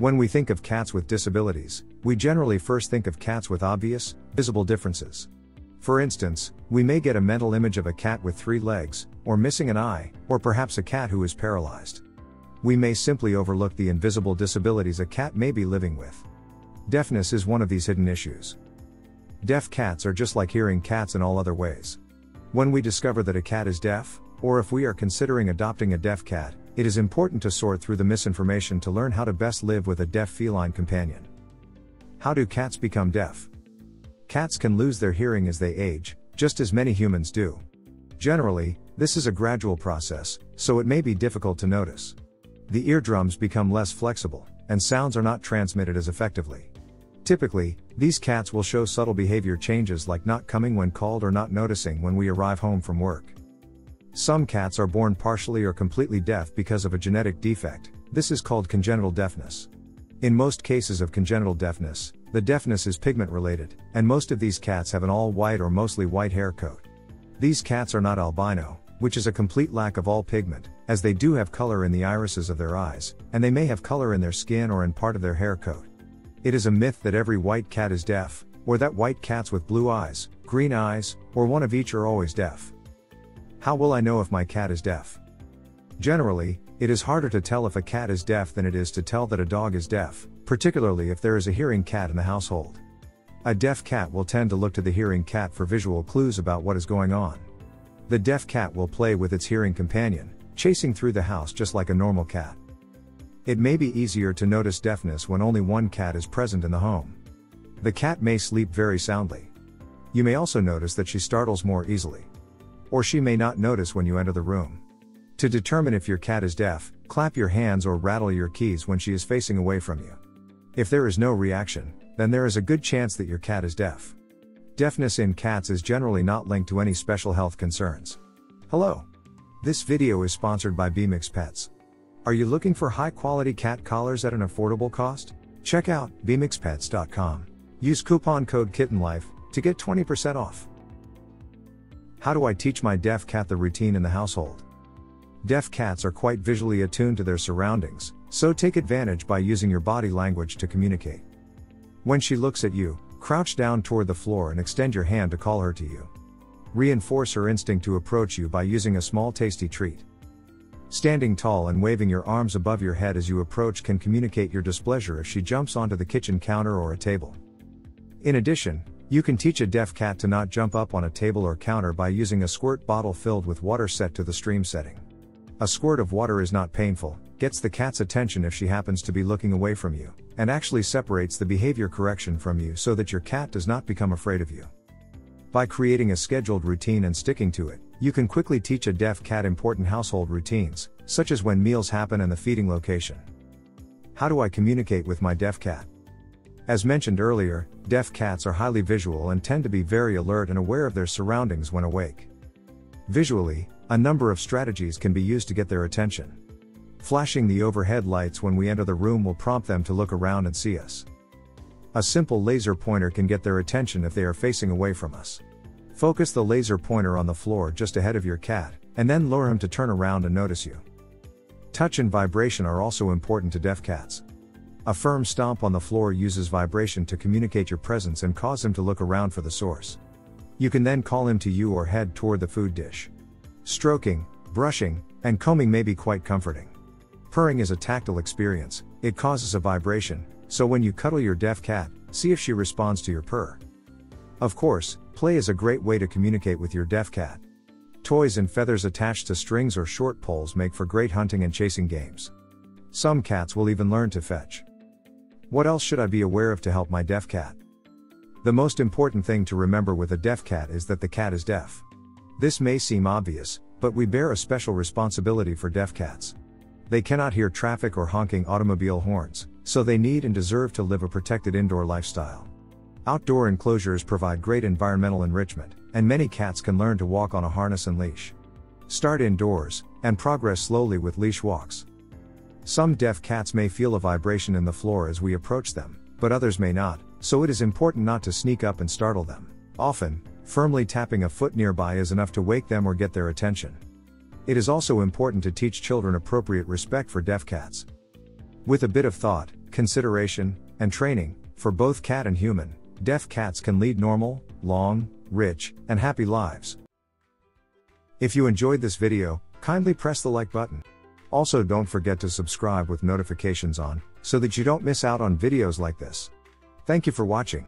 When we think of cats with disabilities, we generally first think of cats with obvious, visible differences. For instance, we may get a mental image of a cat with three legs, or missing an eye, or perhaps a cat who is paralyzed. We may simply overlook the invisible disabilities a cat may be living with. Deafness is one of these hidden issues. Deaf cats are just like hearing cats in all other ways. When we discover that a cat is deaf, or if we are considering adopting a deaf cat, it is important to sort through the misinformation to learn how to best live with a deaf feline companion. How do cats become deaf? Cats can lose their hearing as they age, just as many humans do. Generally, this is a gradual process, so it may be difficult to notice. The eardrums become less flexible, and sounds are not transmitted as effectively. Typically, these cats will show subtle behavior changes like not coming when called or not noticing when we arrive home from work. Some cats are born partially or completely deaf because of a genetic defect. This is called congenital deafness. In most cases of congenital deafness, the deafness is pigment related, and most of these cats have an all-white or mostly white hair coat. These cats are not albino, which is a complete lack of all pigment, as they do have color in the irises of their eyes, and they may have color in their skin or in part of their hair coat. It is a myth that every white cat is deaf, or that white cats with blue eyes, green eyes, or one of each are always deaf. How will I know if my cat is deaf? Generally, it is harder to tell if a cat is deaf than it is to tell that a dog is deaf, particularly if there is a hearing cat in the household. A deaf cat will tend to look to the hearing cat for visual clues about what is going on. The deaf cat will play with its hearing companion, chasing through the house just like a normal cat. It may be easier to notice deafness when only one cat is present in the home. The cat may sleep very soundly. You may also notice that she startles more easily. Or she may not notice when you enter the room. To determine if your cat is deaf, clap your hands or rattle your keys when she is facing away from you. If there is no reaction, then there is a good chance that your cat is deaf. Deafness in cats is generally not linked to any special health concerns. Hello! This video is sponsored by BeMix Pets. Are you looking for high-quality cat collars at an affordable cost? Check out BeMixPets.com. Use coupon code KITTENLIFE to get 20% off. How do I teach my deaf cat the routine in the household? Deaf cats are quite visually attuned to their surroundings, so take advantage by using your body language to communicate. When she looks at you, crouch down toward the floor and extend your hand to call her to you. Reinforce her instinct to approach you by using a small tasty treat. Standing tall and waving your arms above your head as you approach can communicate your displeasure if she jumps onto the kitchen counter or a table. In addition, you can teach a deaf cat to not jump up on a table or counter by using a squirt bottle filled with water set to the stream setting. A squirt of water is not painful, gets the cat's attention if she happens to be looking away from you, and actually separates the behavior correction from you so that your cat does not become afraid of you. By creating a scheduled routine and sticking to it, you can quickly teach a deaf cat important household routines, such as when meals happen and the feeding location. How do I communicate with my deaf cat? As mentioned earlier, deaf cats are highly visual and tend to be very alert and aware of their surroundings when awake. Visually, a number of strategies can be used to get their attention. Flashing the overhead lights when we enter the room will prompt them to look around and see us. A simple laser pointer can get their attention if they are facing away from us. Focus the laser pointer on the floor just ahead of your cat, and then lure him to turn around and notice you. Touch and vibration are also important to deaf cats. A firm stomp on the floor uses vibration to communicate your presence and cause him to look around for the source. You can then call him to you or head toward the food dish. Stroking, brushing, and combing may be quite comforting. Purring is a tactile experience, it causes a vibration, so when you cuddle your deaf cat, see if she responds to your purr. Of course, play is a great way to communicate with your deaf cat. Toys and feathers attached to strings or short poles make for great hunting and chasing games. Some cats will even learn to fetch. What else should I be aware of to help my deaf cat? The most important thing to remember with a deaf cat is that the cat is deaf. This may seem obvious, but we bear a special responsibility for deaf cats. They cannot hear traffic or honking automobile horns, so they need and deserve to live a protected indoor lifestyle. Outdoor enclosures provide great environmental enrichment, and many cats can learn to walk on a harness and leash. Start indoors, and progress slowly with leash walks. Some deaf cats may feel a vibration in the floor as we approach them, but others may not, so it is important not to sneak up and startle them. Often, firmly tapping a foot nearby is enough to wake them or get their attention. It is also important to teach children appropriate respect for deaf cats. With a bit of thought, consideration, and training, for both cat and human, deaf cats can lead normal, long, rich, and happy lives. If you enjoyed this video, kindly press the like button. Also, don't forget to subscribe with notifications on, so that you don't miss out on videos like this. Thank you for watching.